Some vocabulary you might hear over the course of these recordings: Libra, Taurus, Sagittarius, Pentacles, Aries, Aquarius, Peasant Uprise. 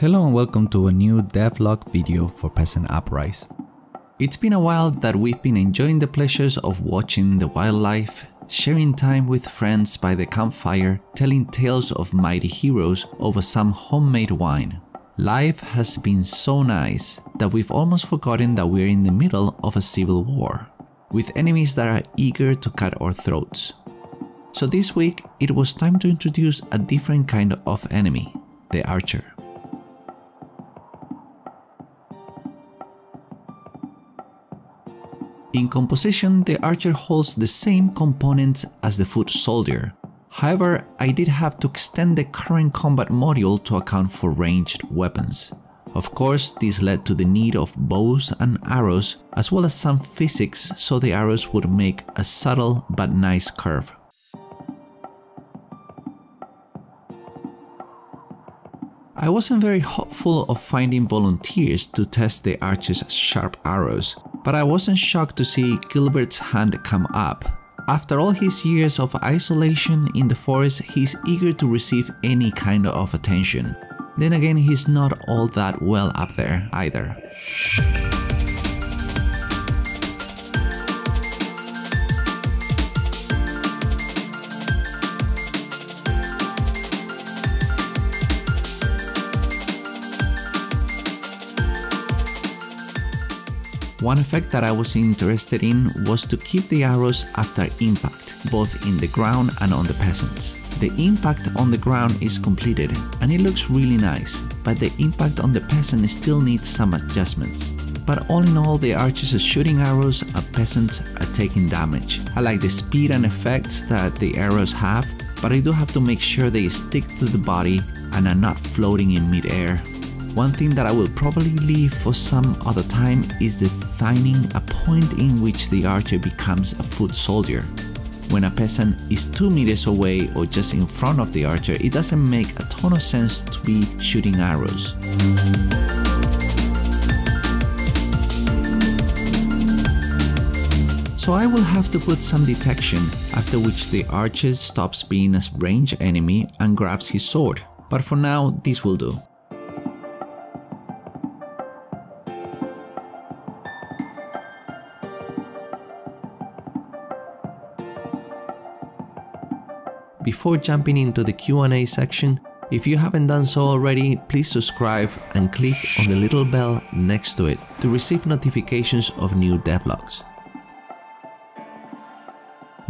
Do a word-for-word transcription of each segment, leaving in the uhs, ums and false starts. Hello and welcome to a new devlog video for Peasant Uprise. It's been a while that we've been enjoying the pleasures of watching the wildlife, sharing time with friends by the campfire, telling tales of mighty heroes over some homemade wine. Life has been so nice that we've almost forgotten that we're in the middle of a civil war, with enemies that are eager to cut our throats. So this week it was time to introduce a different kind of enemy, the archer. In composition, the archer holds the same components as the foot soldier. However, I did have to extend the current combat module to account for ranged weapons. Of course, this led to the need of bows and arrows, as well as some physics so the arrows would make a subtle but nice curve. I wasn't very hopeful of finding volunteers to test the archer's sharp arrows, but I wasn't shocked to see Gilbert's hand come up. After all his years of isolation in the forest, he's eager to receive any kind of attention. Then again, he's not all that well up there either. One effect that I was interested in was to keep the arrows after impact, both in the ground and on the peasants. The impact on the ground is completed and it looks really nice, but the impact on the peasant still needs some adjustments. But all in all, the archers are shooting arrows and peasants are taking damage. I like the speed and effects that the arrows have, but I do have to make sure they stick to the body and are not floating in midair. One thing that I will probably leave for some other time is defining a point in which the archer becomes a foot soldier. When a peasant is two meters away or just in front of the archer, it doesn't make a ton of sense to be shooting arrows. So I will have to put some detection, after which the archer stops being a ranged enemy and grabs his sword. But for now, this will do. Before jumping into the Q and A section, if you haven't done so already, please subscribe and click on the little bell next to it to receive notifications of new devlogs.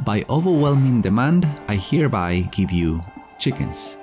By overwhelming demand, I hereby give you chickens.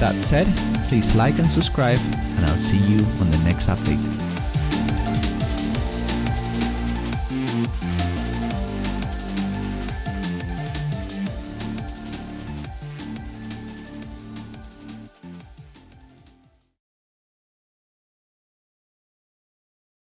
That said, please like and subscribe, and I'll see you on the next update.